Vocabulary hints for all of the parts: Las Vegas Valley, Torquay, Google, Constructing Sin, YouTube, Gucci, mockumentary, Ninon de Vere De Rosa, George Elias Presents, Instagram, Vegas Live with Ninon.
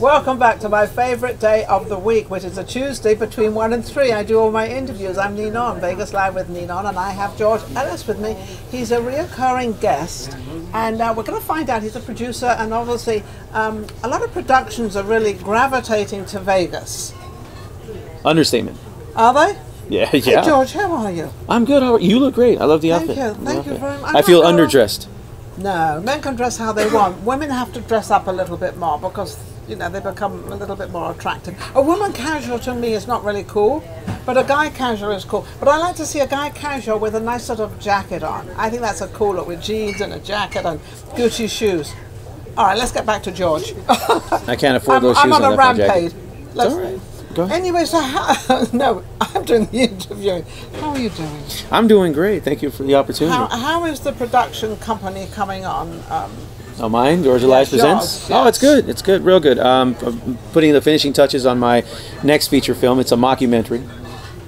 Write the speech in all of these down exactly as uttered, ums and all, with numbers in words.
Welcome back to my favorite day of the week, which is a Tuesday between one and three. I do all my interviews. I'm Ninon, Vegas Live with Ninon, and I have George Elias with me. He's a reoccurring guest, and uh, we're going to find out he's a producer, and obviously um, a lot of productions are really gravitating to Vegas. Understatement. Are they? Yeah, yeah. Hey, George, how are you? I'm good. How are you? You look great. I love the outfit. Thank you. Thank you very much. I feel underdressed. No, men can dress how they want. Women have to dress up a little bit more because, you know, they become a little bit more attractive. A woman casual to me is not really cool, but a guy casual is cool. But I like to see a guy casual with a nice sort of jacket on. I think that's a cool look, with jeans and a jacket and Gucci shoes. All right, let's get back to George. I can't afford those I'm, shoes. I'm on a rampage. Let's, all right. Go ahead. Anyway, so how, no, I'm doing the interview. How are you doing? I'm doing great. Thank you for the opportunity. How, how is the production company coming on? Um, oh, mine? George Elias yes, Presents? Yes. Oh, it's good. It's good. Real good. Um, I'm putting the finishing touches on my next feature film. It's a mockumentary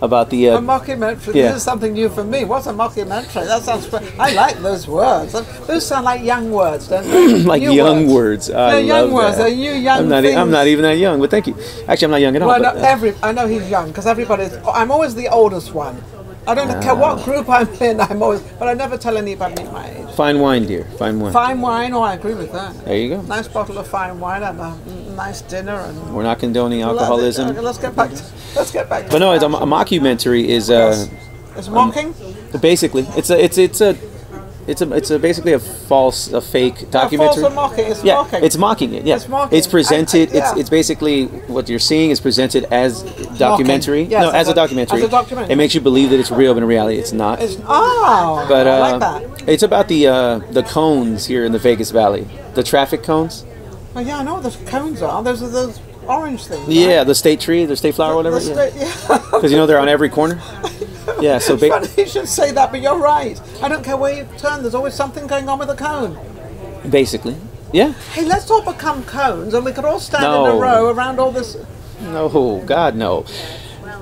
about the... Uh, a mockumentary? Yeah. This is something new for me. What's a mockumentary? That sounds... I like those words. Those sound like young words, don't they? Like new young words. words. I They're young love words. That. They're new young I'm not, things. I'm not even that young, but thank you. Actually, I'm not young at all. Well, but, no, uh, every, I know he's young, because everybody's... I'm always the oldest one. I don't ah. care what group I'm in, I'm always... But I never tell anybody my age. Fine wine, dear. Fine wine. Fine wine. Oh, I agree with that. There you go. Nice bottle of fine wine and a nice dinner. And We're not condoning alcoholism. Let's get back to... Let's get back to But no, it's a, a mockumentary is... Uh, it's mocking? Um, basically. It's a... It's, it's a It's a, it's a basically a false, a fake documentary. No, false or mocking. It's yeah, mocking. It's mocking it. Yeah, it's mocking. It's presented. I, I, yeah. It's it's basically what you're seeing is presented as documentary. Yes, no, as a, a documentary. As a documentary. It makes you believe that it's real, but in reality, it's not. It's, oh, but uh, I like that. It's about the uh, the cones here in the Vegas Valley, the traffic cones. Well, yeah, I know what those cones are. Those are those orange things. Yeah, right? The state tree, the state flower, the, whatever. The yeah, because yeah. you know they're on every corner. Yeah, so funny you should say that, but you're right. I don't care where you turn, there's always something going on with a cone. Basically, yeah. Hey, let's all become cones, and we could all stand no. in a row around all this. No, God, no.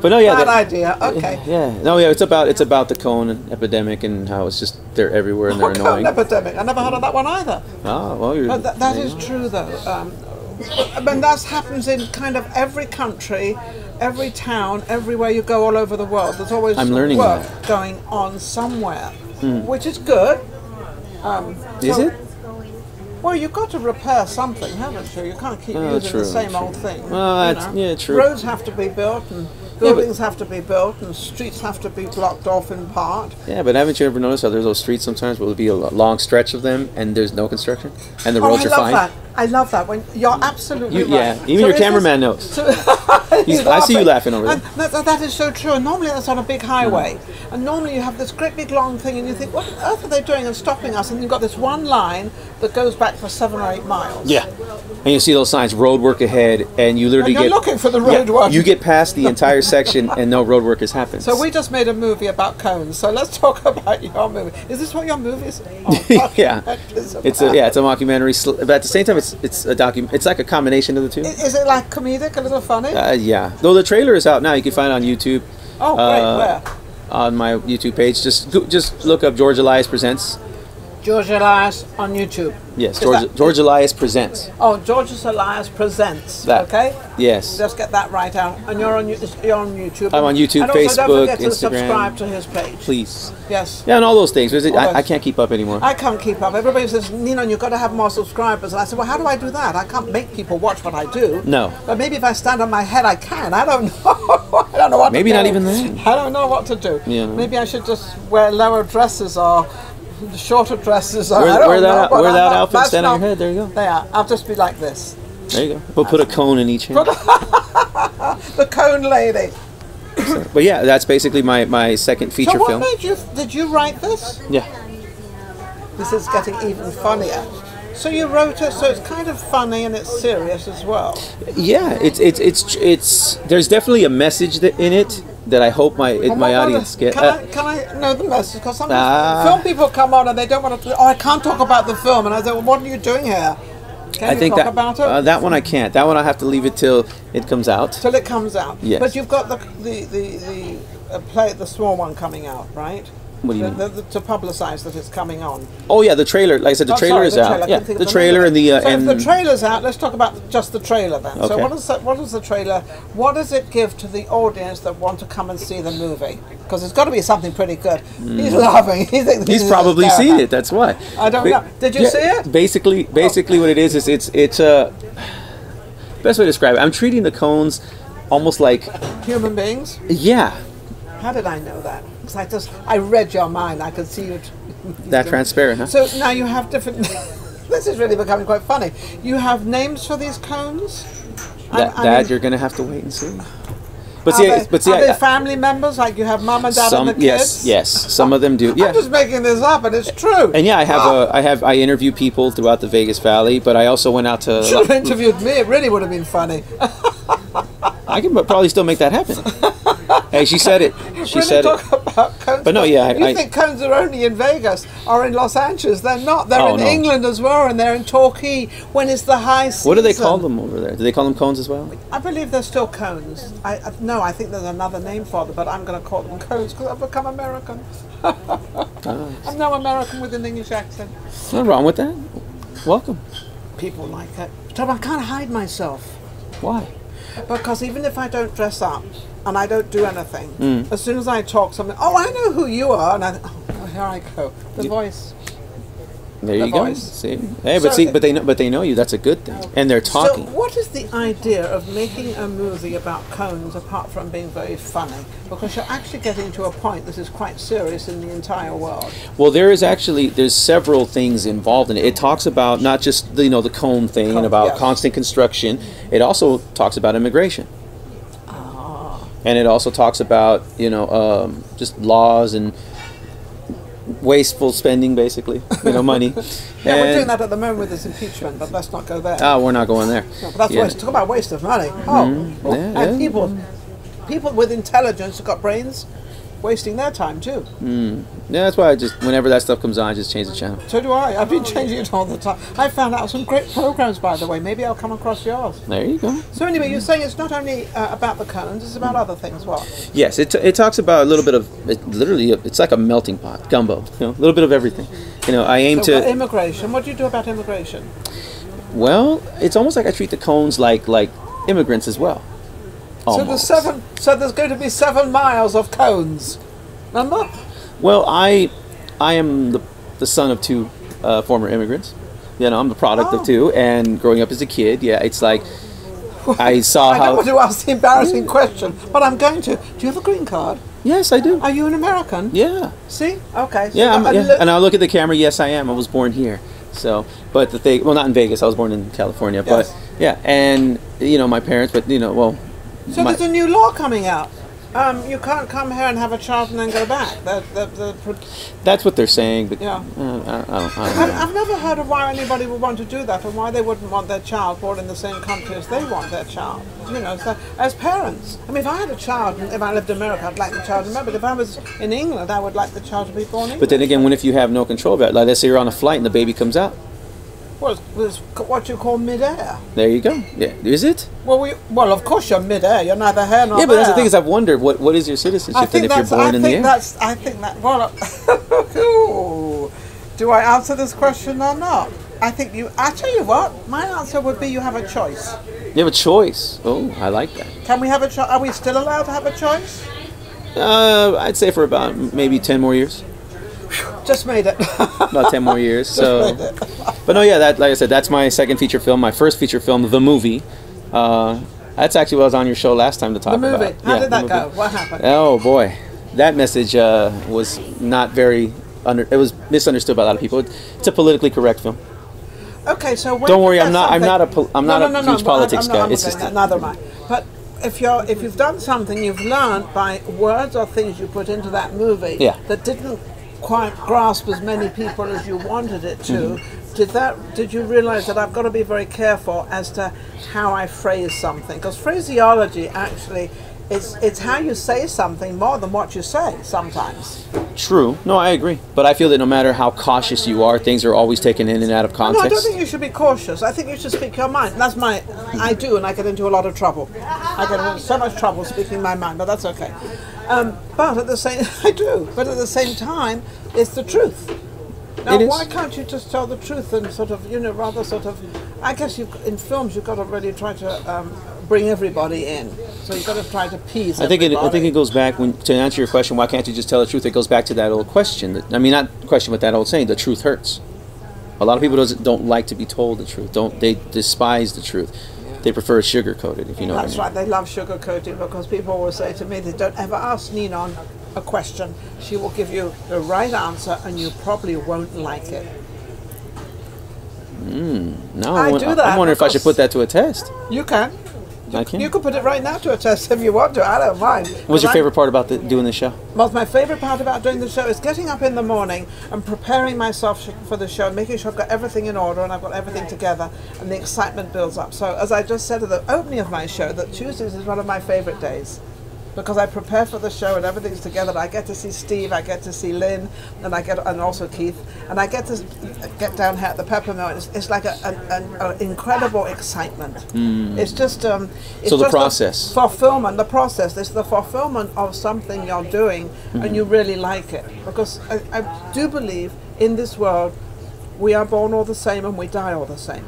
But no, yeah. Bad that, idea. Okay. Yeah. No, yeah. It's about it's about the cone epidemic and how it's just they're everywhere and they're oh, annoying. Cone epidemic. I never heard of that one either. Oh well, you're. But th that is true though. Um, I mean, that happens in kind of every country, every town, everywhere you go, all over the world. There's always I'm learning work that. going on somewhere, mm. which is good. Um, is so, it? Well, you've got to repair something, haven't you? You can't keep oh, using true, the same true. old thing. Well, that's, yeah, true. Roads have to be built, and buildings yeah, have to be built, and streets have to be blocked off in part. Yeah, but haven't you ever noticed how there's those streets sometimes where there'll be a long stretch of them, and there's no construction, and the roads oh, are fine? That. I love that. When you're absolutely you, right. Yeah, even so your cameraman knows. So I see you laughing over there. That, that is so true. And normally that's on a big highway. Mm. And normally you have this great big long thing and you think, what on earth are they doing and stopping us? And you've got this one line that goes back for seven or eight miles. Yeah. And you see those signs, road work ahead, and you literally and you're get... looking for the road yeah, work. You get past the entire section and no road work has happened. So we just made a movie about cones. So let's talk about your movie. Is this what your movie is? Oh, yeah. It's a, yeah, it's a mockumentary. But at the same time, it's It's, it's a document. It's like a combination of the two. Is it like comedic, a little funny? Uh, yeah. Though the trailer is out now, you can find it on YouTube. Oh, great! Uh, Where? On my YouTube page, just just look up George Elias Presents. George Elias on YouTube. Yes, George, George Elias Presents. Oh, George Elias Presents. That. Okay. Yes. Just get that right out. And you're on you're on YouTube. I'm on YouTube, and Facebook, Instagram. Don't forget to subscribe to his page. Please. Yes. Yeah, and all those things. All I, those. I can't keep up anymore. I can't keep up. Everybody says, Ninon, you've got to have more subscribers. And I said, well, how do I do that? I can't make people watch what I do. No. But maybe if I stand on my head, I can. I don't know. I don't know what. Maybe to do. not even then. I don't know what to do. Yeah. Maybe I should just wear lower dresses or. The shorter dresses are. Wear, wear that, know, wear that outfit, stand on your head. There you go. There, I'll just be like this. There you go. We'll put a cone in each hand. The cone lady. So, but yeah, that's basically my my second feature so what film. Made you, did you write this? Yeah. This is getting even funnier. So you wrote it, so it's kind of funny and it's serious as well. Yeah, it's it's it's it's. There's definitely a message that, in it. That I hope my it, oh my, my audience gets. Can, uh, I, can I know the message? Because some uh, film people come on and they don't want to. Oh, I can't talk about the film, and I say, well, what are you doing here? Can I you think talk that, about it? Uh, that one I can't. That one I have to leave it till it comes out. Till it comes out. Yes. But you've got the the the, the uh, play the small one coming out, right? What do you mean? The, the, to publicize that it's coming on. Oh yeah, the trailer. Like I said, the oh, trailer sorry, is the trailer. out. Yeah, the, the trailer and the. Uh, so and if the trailer's out, let's talk about just the trailer then. Okay. So what is that? What is the trailer? What does it give to the audience that want to come and see the movie? Because it's got to be something pretty good. Mm. He's laughing. He thinks he's probably seen it. That's why. I don't but, know. Did you yeah, see it? Basically, basically, oh. what it is is it's it's a uh, best way to describe it. I'm treating the cones almost like human beings. Yeah. How did I know that? Because I just, I read your mind. I could see you. That transparent, huh? So now you have different, this is really becoming quite funny. You have names for these cones? That, I, I that mean, you're going to have to wait and see. But are see, they, but see, are I, they family I, members? Like you have mom and dad some, and the kids? Yes, yes. Some of them do. Yeah. I'm just making this up, and it's true. And yeah, I have oh. a, I have, I interview people throughout the Vegas Valley, but I also went out to... You should have interviewed me. It really would have been funny. I can probably still make that happen. Hey, she said it. She really said talk it. About cones. But no, yeah. You I, think cones are only in Vegas or in Los Angeles? They're not. They're oh, in no. England as well, and they're in Torquay. When is the high season? What do they call them over there? Do they call them cones as well? I believe they're still cones. I, I no, I think there's another name for them, but I'm going to call them cones because I've become American. Nice. I'm now American with an English accent. Nothing wrong with that. Welcome. People like that. Tom, I can't hide myself. Why? Because even if I don't dress up and I don't do anything, mm. as soon as I talk, something, oh, I know who you are, and I, oh, here I go, the you, voice. There the you voice. go. See, hey, but so, see, but they know, but they know you. That's a good thing, okay. And they're talking. So, what is the idea of making a movie about cones apart from being very funny? Because you're actually getting to a point that is quite serious in the entire world. Well, there is actually there's several things involved in it. It talks about not just the, you know the cone thing, cone, about yes. constant construction. It also talks about immigration. Ah. And it also talks about you know um, just laws and wasteful spending, basically, you know, money. Yeah, and we're doing that at the moment with this impeachment, but let's not go there. Oh, we're not going there. No, but that's yeah. waste. Talk about waste of money. Oh, mm-hmm. yeah, and yeah. people, people with intelligence who've got brains, wasting their time too. Mm. Yeah, that's why I just whenever that stuff comes on, I just change the channel. So do I. I've been changing it all the time. I found out some great programs, by the way. Maybe I'll come across yours. There you go. So anyway, you're saying it's not only uh, about the cones; it's about other things, what? Yes, it, t it talks about a little bit of it, literally. It's like a melting pot gumbo. You know, a little bit of everything. You know, I aim so to immigration. What do you do about immigration? Well, it's almost like I treat the cones like like immigrants as well. So there's, seven, so there's going to be seven miles of cones, remember? Well, I, I am the, the son of two uh, former immigrants. You know, I'm the product oh. of two, and growing up as a kid, yeah, it's like I saw I how... I don't want to ask the embarrassing question, but I'm going to. Do you have a green card? Yes, I do. Are you an American? Yeah. See? Okay. So yeah, I'm, yeah. and I'll look at the camera. Yes, I am. I was born here. So, but the thing, well, not in Vegas. I was born in California, yes. but yeah, and, you know, my parents, but, you know, well... So My, there's a new law coming out. Um, you can't come here and have a child and then go back. The, the, the That's what they're saying. But yeah. I, I, I don't, I don't I've, know. I've never heard of why anybody would want to do that and why they wouldn't want their child born in the same country as they want their child. You know, so, as parents. I mean, if I had a child, if I lived in America, I'd like the child to remember. But if I was in England, I would like the child to be born in England. But then again, when if you have no control of that, like let's say you're on a flight and the baby comes out. Well, it's what you call mid-air. There you go. Yeah, is it? Well, we well, of course you're mid-air. You're neither here nor there. Yeah, but that's the thing is, I've wondered what what is your citizenship I think then if you're born I in think the air. That's, I think that. Well, ooh, do I answer this question or not? I think you. I tell you what, my answer would be you have a choice. You have a choice. Oh, I like that. Can we have a choice? Are we still allowed to have a choice? Uh, I'd say for about maybe ten more years. Just made it. About ten more years. So, but no, yeah, that like I said, that's my second feature film. My first feature film, the movie. Uh, that's actually what I was on your show last time to talk about. The movie. About. How yeah, did that go? What happened? Oh boy, that message uh, was not very under. It was misunderstood by a lot of people. It's a politically correct film. Okay, so when don't worry, I'm not. I'm not a. Pol I'm no, not no, a no, huge no, politics guy. It's just neither mind. But if you're if you've done something, you've learned by words or things you put into that movie yeah. that didn't quite grasp as many people as you wanted it to. Mm-hmm. Did that? Did you realize that I've got to be very careful as to how I phrase something? Because phraseology actually, it's it's how you say something more than what you say sometimes. True. No, I agree. But I feel that no matter how cautious you are, things are always taken in and out of context. No, I don't think you should be cautious. I think you should speak your mind. That's my... I do, and I get into a lot of trouble. I get into so much trouble speaking my mind, but that's okay. Um, but at the same... I do. But at the same time, it's the truth. Now, why can't you just tell the truth and sort of, you know, rather sort of... I guess you in films, you've got to really try to... Um, bring everybody in, so you've got to try to appease I think it, I think it goes back, when to answer your question, why can't you just tell the truth, it goes back to that old question, I mean not question but that old saying, the truth hurts. A lot of people doesn't, don't like to be told the truth, don't they despise the truth. Yeah. They prefer sugar-coated, if you know That's what I mean. That's right, they love sugar-coated, because people always say to me, they don't ever ask Ninon a question, she will give you the right answer and you probably won't like it. Mm, no, I, I do that. I'm wondering if I should put that to a test. You can. You, I can. You could put it right now to a test if you want to. I don't mind. What's your favorite part about the, doing the show? Well, my favorite part about doing the show is getting up in the morning and preparing myself for the show, making sure I've got everything in order and I've got everything together, and the excitement builds up. So, as I just said at the opening of my show, that Tuesdays is one of my favorite days because I prepare for the show and everything's together. And I get to see Steve, I get to see Lynn, and I get and also Keith, and I get to get down here at the Peppermint. It's, it's like an incredible excitement. Mm. It's just um, it's so the just process fulfillment. The process is the fulfillment of something you're doing, mm-hmm. and you really like it because I, I do believe in this world we are born all the same and we die all the same.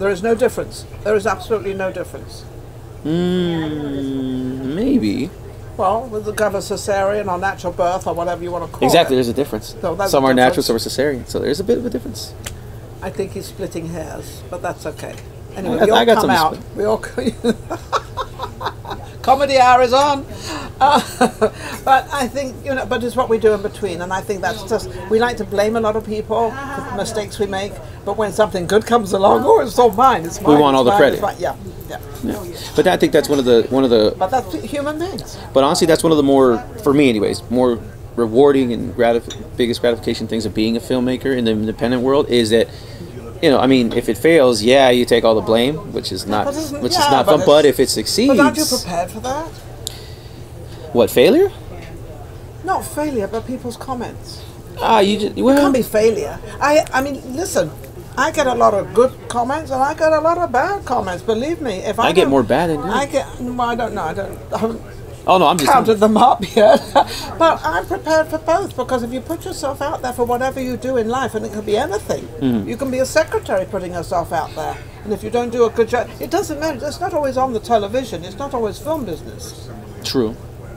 There is no difference. There is absolutely no difference. Mm, maybe. Well, with the cover cesarean or natural birth or whatever you want to call it. Exactly, there's a difference. So some are natural, some are cesarean, so there's a bit of a difference. I think he's splitting hairs, but that's okay. Anyway, we all come out. We all comedy hour is on. Uh, but I think, you know, but it's what we do in between, and I think that's just, we like to blame a lot of people for the mistakes we make, but when something good comes along, oh, it's all mine, it's mine. We want all the credit. Yeah. Yeah. Yeah. But I think that's one of the one of the. But that's human beings. But honestly, that's one of the more, for me anyways, more rewarding and gratif biggest gratification things of being a filmmaker in the independent world is that, you know, I mean, if it fails, yeah, you take all the blame, which is not which yeah, is not but fun. But if it succeeds, but aren't you prepared for that? What, failure? Not failure, but people's comments. Ah, you just, well, it can't be failure. I I mean, listen. I get a lot of good comments and I get a lot of bad comments. Believe me, if I, I get more bad than you. I get. Well, I don't know. I don't. I haven't oh no, I'm just counted them up yet. But I'm prepared for both because if you put yourself out there for whatever you do in life, and it could be anything, mm-hmm. you can be a secretary putting yourself out there, and if you don't do a good job, it doesn't matter. It's not always on the television. It's not always film business. True.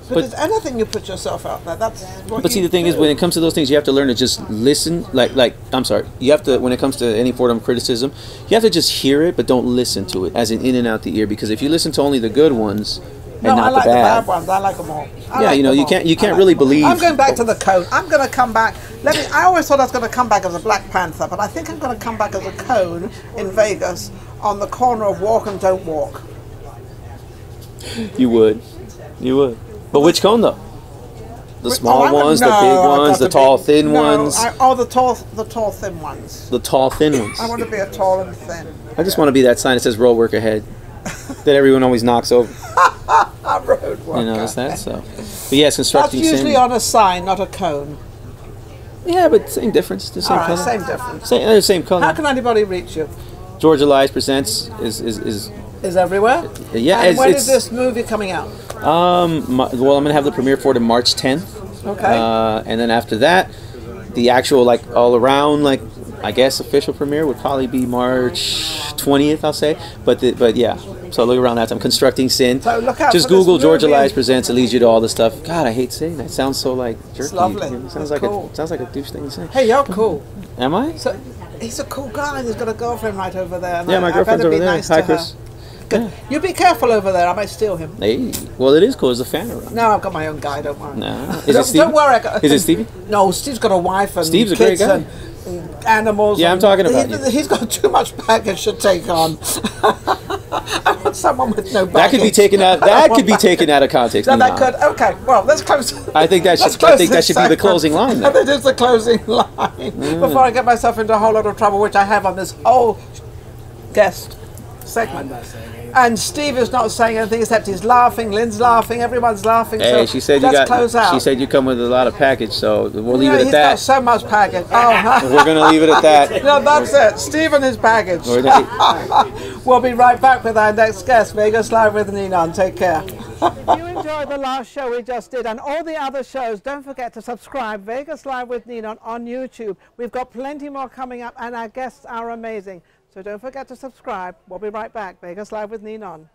But, but it's anything you put yourself out there. That's what but see, the thing do. Is, when it comes to those things, you have to learn to just listen. Like, like I'm sorry, you have to. When it comes to any form of criticism, you have to just hear it, but don't listen to it as an in and out the ear. Because if you listen to only the good ones and no, not I like the, bad, the bad ones, I like them all. I yeah, like you know, you can't, you can't like really believe. I'm going back to the code. I'm going to come back. Let me. I always thought I was going to come back as a Black Panther, but I think I'm going to come back as a cone in Vegas on the corner of Walk and Don't Walk. You would, you would. But which cone though? The small oh, ones, no, the big ones, the tall big, thin no, ones. I, oh, the tall, the tall thin ones. The tall thin ones. I want to be a tall and thin. I just yeah. want to be that sign that says "Road Work Ahead," that everyone always knocks over. Road work. You know, it's that so. But yes, yeah, constructing. That's usually sin. On a sign, not a cone. Yeah, but same difference. The same right, color. Same difference. Same, same color. How can anybody reach you? George Elias Presents is is is. Is everywhere? Yeah. And it's, when it's, is this movie coming out? Um, my, well, I'm gonna have the premiere for it on March tenth. Okay. Uh, and then after that, the actual like all around like I guess official premiere would probably be March twentieth, I'll say. But the, but yeah, so look around that time. Constructing Sin. So look out. Just Google George Elias Presents. It leads you to all the stuff. God, I hate saying that. It sounds so like jerky. It's lovely. It sounds it's like cool. a sounds like a douche thing to say. Hey, you're cool. Am I? So, he's a cool guy. He's got a girlfriend right over there. And yeah, I, my girlfriend's over there. Nice Hi, Chris. Her. Yeah. You be careful over there. I might steal him. Hey, well, it is cool. There's a fan around. No, I've got my own guy. Don't worry. No, is it Steve? Don't worry. I got, is it Stevie? No, Steve's got a wife and Steve's kids a great guy. And animals. Yeah, and I'm talking about he, you. He's got too much baggage to take on. I want someone with no baggage. That could be taken out. That could be taken out of context. No, that could. Okay. Well, let's close. I think that should. I think that should be the closing line. That is the closing line. Mm. Before I get myself into a whole lot of trouble, which I have on this whole guest segment. And Steve is not saying anything except he's laughing, Lynn's laughing, everyone's laughing. Hey, so she said you got, close out. She said you come with a lot of package, so we'll leave no, it at he's that. He's got so much package. Oh. We're going to leave it at that. No, that's it. Steve and his baggage. We'll be right back with our next guest, Vegas Live with Ninon. Take care. If you enjoyed the last show we just did and all the other shows, don't forget to subscribe. Vegas Live with Ninon on YouTube. We've got plenty more coming up and our guests are amazing. So don't forget to subscribe. We'll be right back. Vegas Live with Ninon.